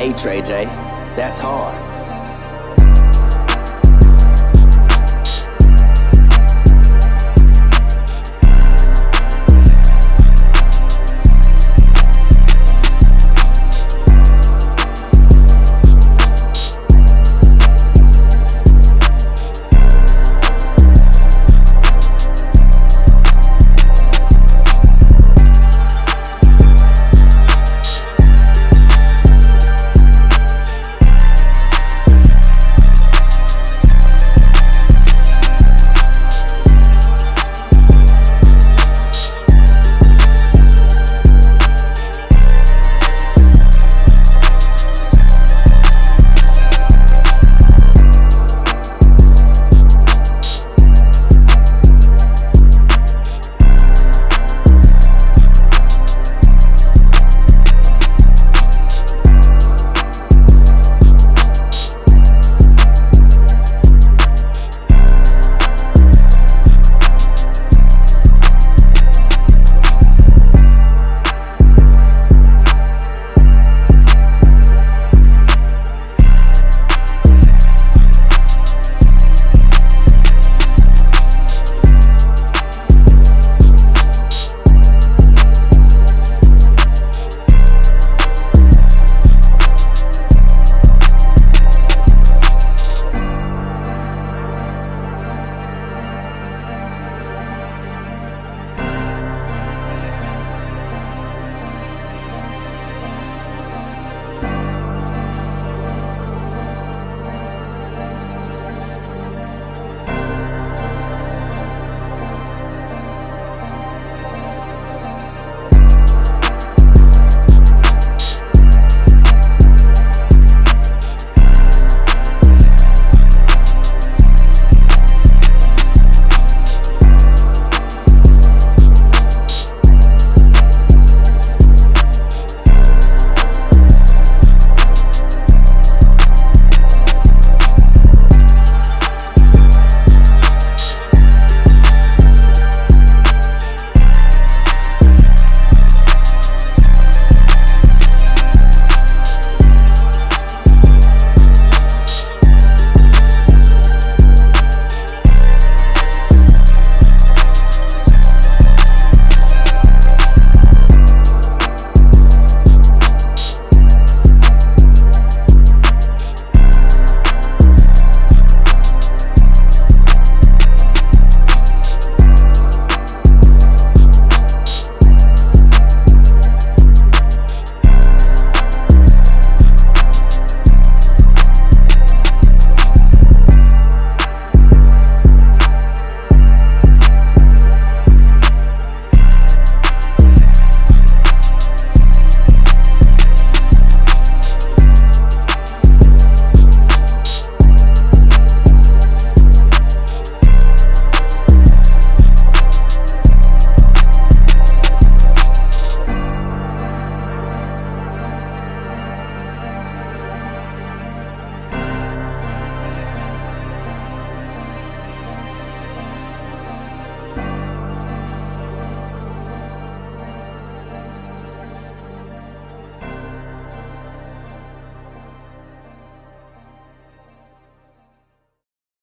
Hey, Trey J, that's hard.